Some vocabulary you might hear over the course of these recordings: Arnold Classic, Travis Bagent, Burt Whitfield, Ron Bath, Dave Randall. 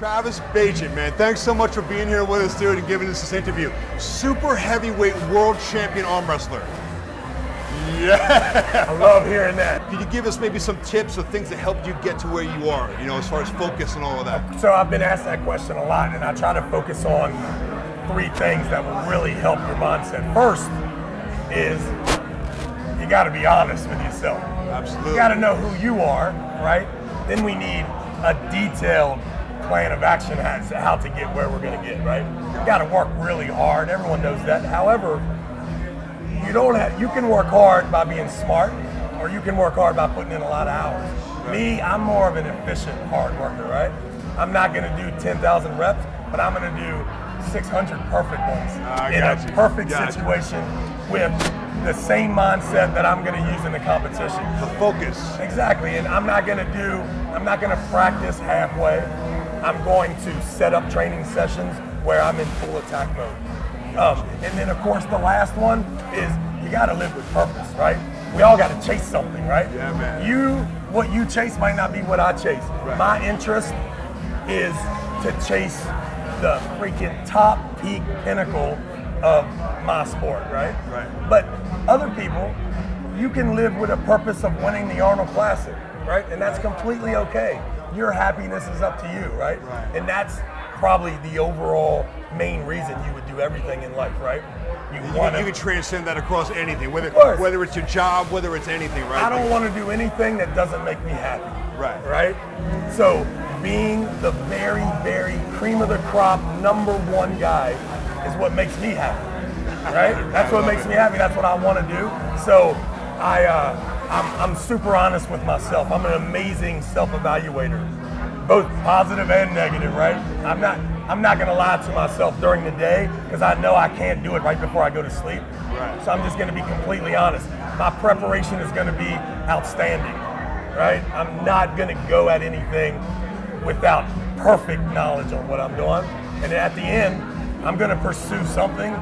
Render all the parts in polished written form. Travis Bagent, man, thanks so much for being here with us, dude, and giving us this interview. Super heavyweight world champion arm wrestler. Yeah! I love hearing that. Could you give us maybe some tips or things that helped you get to where you are, you know, as far as focus and all of that? So I've been asked that question a lot, and I try to focus on three things that will really help your mindset. First is you got to be honest with yourself. Absolutely. You got to know who you are, right? Then we need a detailed plan of action as to how to get where we're going to get, right? You got to work really hard. Everyone knows that. However, you can work hard by being smart, or you can work hard by putting in a lot of hours. Right. Me, I'm more of an efficient hard worker, right? I'm not going to do 10,000 reps, but I'm going to do 600 perfect ones in a perfect situation with the same mindset that I'm going to use in the competition. The focus. Exactly, and I'm not going to practice halfway. I'm going to set up training sessions where I'm in full attack mode. And then, of course, the last one is you got to live with purpose, right? We all got to chase something, right? Yeah, man. What you chase might not be what I chase. Right. My interest is to chase the freaking top peak pinnacle of my sport, right? Right. But other people, you can live with a purpose of winning the Arnold Classic, right? And that's completely okay. Your happiness is up to you, right? Right. And that's probably the overall main reason you would do everything in life, right? You can transcend that across anything, whether it's your job, whether it's anything, right? I don't want to do anything that doesn't make me happy, right? Right? So being the very, very cream of the crop, #1 guy is what makes me happy, right? That's what makes me happy. That's what I want to do. So I'm super honest with myself. I'm an amazing self-evaluator, both positive and negative, right? I'm not going to lie to myself during the day because I know I can't do it right before I go to sleep. Right. So I'm just going to be completely honest. My preparation is going to be outstanding, right? I'm not going to go at anything without perfect knowledge on what I'm doing. And at the end, I'm going to pursue something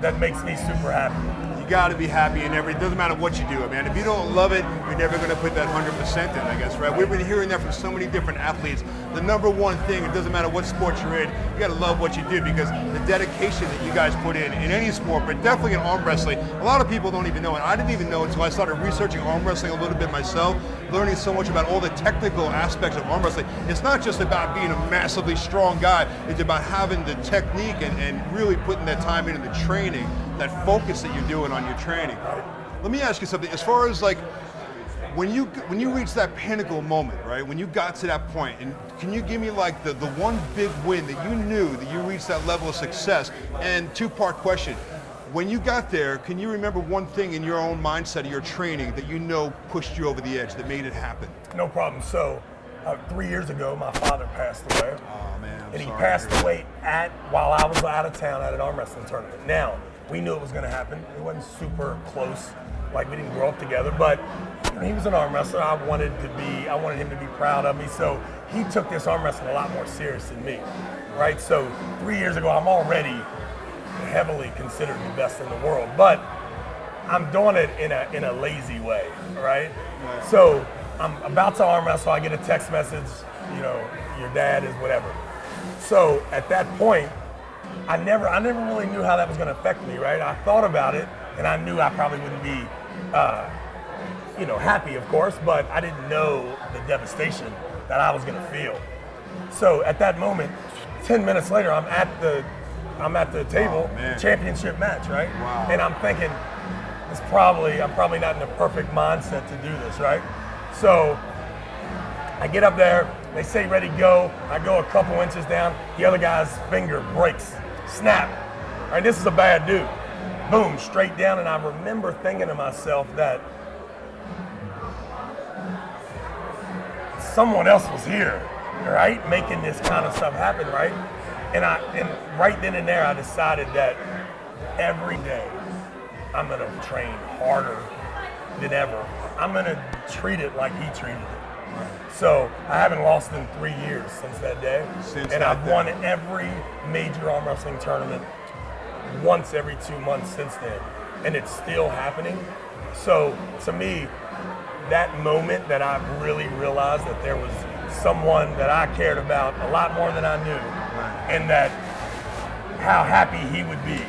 that makes me super happy. You got to be happy in every, it doesn't matter what you do, man. If you don't love it, you're never going to put that 100% in, I guess, right? We've been hearing that from so many different athletes. The #1 thing, it doesn't matter what sport you're in, you got to love what you do, because the dedication that you guys put in any sport, but definitely in arm wrestling, a lot of people don't even know, and I didn't even know until I started researching arm wrestling a little bit myself, learning so much about all the technical aspects of arm wrestling. It's not just about being a massively strong guy, it's about having the technique and really putting that time into the training, that focus that you're doing on your training. Let me ask you something, as far as like, when you reach that pinnacle moment, right? When you got to that point, and can you give me like the one big win that you knew that you reached that level of success? And two-part question. When you got there, can you remember one thing in your own mindset of your training that you know pushed you over the edge, that made it happen? No problem. So 3 years ago, my father passed away. Oh, man, I'm sorry. He passed away while I was out of town at an arm wrestling tournament. Now, we knew it was going to happen. It wasn't super close. Like, we didn't grow up together, but he was an arm wrestler. I wanted him to be proud of me. So he took this arm wrestling a lot more serious than me, right? So 3 years ago, I'm already heavily considered the best in the world, but I'm doing it in a lazy way, right? So I'm about to arm wrestle. I get a text message, you know, your dad is whatever. So at that point, I never really knew how that was going to affect me, right? I thought about it, and I knew I probably wouldn't be, you know, happy, of course, but I didn't know the devastation that I was going to feel. So at that moment, 10 minutes later, I'm at the table, the championship match, right? Wow. And I'm thinking, I'm probably not in the perfect mindset to do this, right? So I get up there. They say ready, go. I go a couple inches down. The other guy's finger breaks. Snap. All right, this is a bad dude. Boom, straight down. And I remember thinking to myself that someone else was here, right? Making this kind of stuff happen, right? And right then and there, I decided that every day I'm going to train harder than ever. I'm going to treat it like he treated it. So I haven't lost in 3 years since that day. And I've won every major arm wrestling tournament once every 2 months since then. And it's still happening. So to me, that moment that I really realized that there was someone that I cared about a lot more than I knew, and that how happy he would be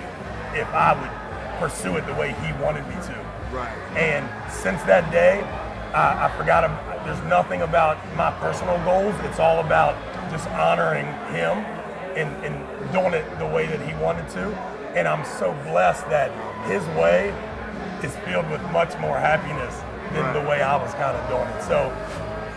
if I would pursue it the way he wanted me to. Right. And since that day, I forgot him. There's nothing about my personal goals. It's all about just honoring him and doing it the way that he wanted to. And I'm so blessed that his way is filled with much more happiness than the way I was kind of doing it. So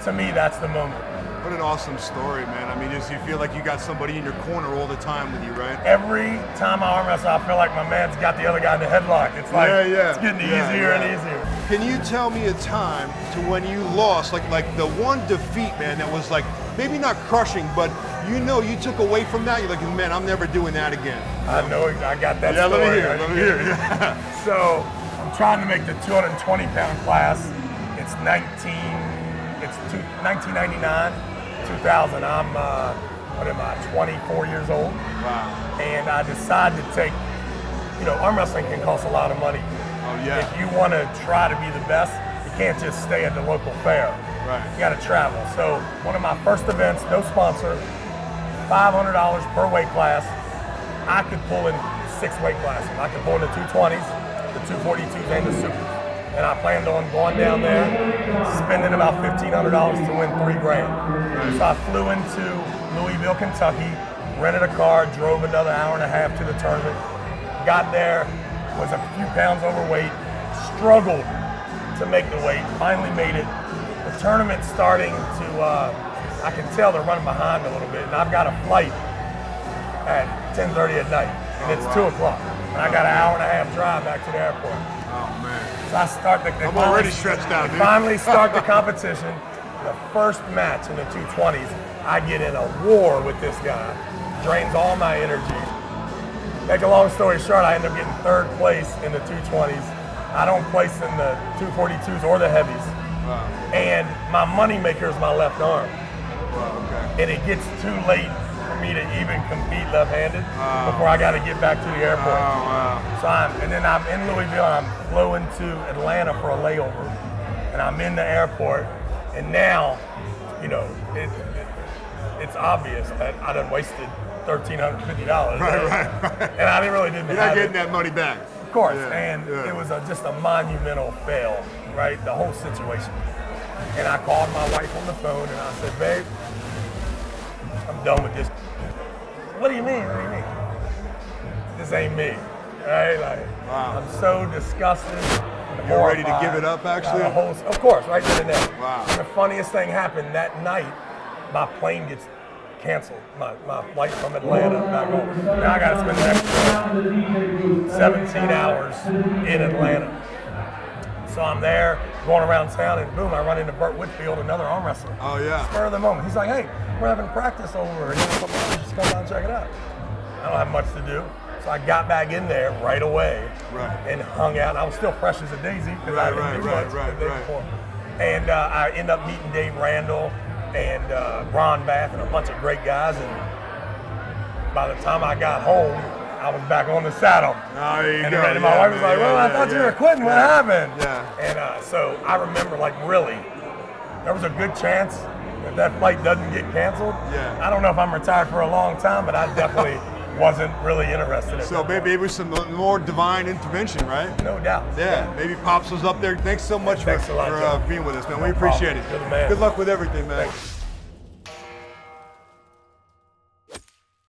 to me, that's the moment. What an awesome story, man. I mean, just you feel like you got somebody in your corner all the time with you, right? Every time I arm wrestle, I feel like my man's got the other guy in the headlock. It's like, it's getting easier and easier. Can you tell me a time to when you lost, like the one defeat, man, that was like, maybe not crushing, but you know you took away from that, you're like, man, I'm never doing that again. I know, I got that story. Yeah, let me hear, yeah. So, I'm trying to make the 220-pound class. It's 1999, 2000. I'm, what am I, 24 years old. Wow. And I decided to take, you know, arm wrestling can cost a lot of money. Oh, yeah. If you want to try to be the best, you can't just stay at the local fair. Right. You got to travel. So one of my first events, no sponsor, $500 per weight class. I could pull in 6 weight classes. I could pull in the 220s, the 242s, and the supers. And I planned on going down there, spending about $1,500 to win $3 grand. So I flew into Louisville, Kentucky, rented a car, drove another hour and a half to the tournament, got there, was a few pounds overweight, struggled to make the weight, finally made it. The tournament's starting to, I can tell they're running behind a little bit, and I've got a flight at 10:30 at night, and it's 2 o'clock. And I got an hour and a half drive back to the airport. Oh, man. I start the, I'm already stretched out, dude. Finally start the competition. The first match in the 220s, I get in a war with this guy. Drains all my energy. Make a long story short, I end up getting 3rd place in the 220s. I don't place in the 242s or the heavies. Wow. And my money maker is my left arm. Wow, okay. And it gets too late for me to even compete left-handed before I got to get back to the airport. So I'm in Louisville, and I'm flowing to Atlanta for a layover, and I'm in the airport, and now, you know, it's obvious that I done wasted $1,350. Right. And I didn't really. You're not getting that money back. Of course, it was just a monumental fail, right? The whole situation. And I called my wife on the phone, and I said, babe, I'm done with this. What do you mean? What do you mean? This ain't me. Right? Like, wow. I'm so disgusted. You're ready to give it up, actually? Of course, right then and there. Wow. And the funniest thing happened that night, my plane gets canceled. My flight from Atlanta back home. Now I got to spend the next 17 hours in Atlanta. So I'm there, going around town, and boom, I run into Burt Whitfield, another arm wrestler. Oh, yeah. Spur of the moment. He's like, hey, we're having practice over. And just come down and check it out. I don't have much to do. So I got back in there right away and hung out. I was still fresh as a daisy because I didn't do much the day before. And I end up meeting Dave Randall and Ron Bath and a bunch of great guys. And by the time I got home, I was back on the saddle. Oh, and my wife was like, well, I thought you were quitting. What happened? Yeah. And so I remember, like, really, there was a good chance if that flight doesn't get canceled. Yeah. I don't know if I'm retired for a long time, but I definitely wasn't really interested in it. So maybe it was some more divine intervention, right? No doubt. Yeah. Maybe Pops was up there. Thanks so much for being with us, man. We appreciate it. You're the man. Good luck with everything, man. Thanks.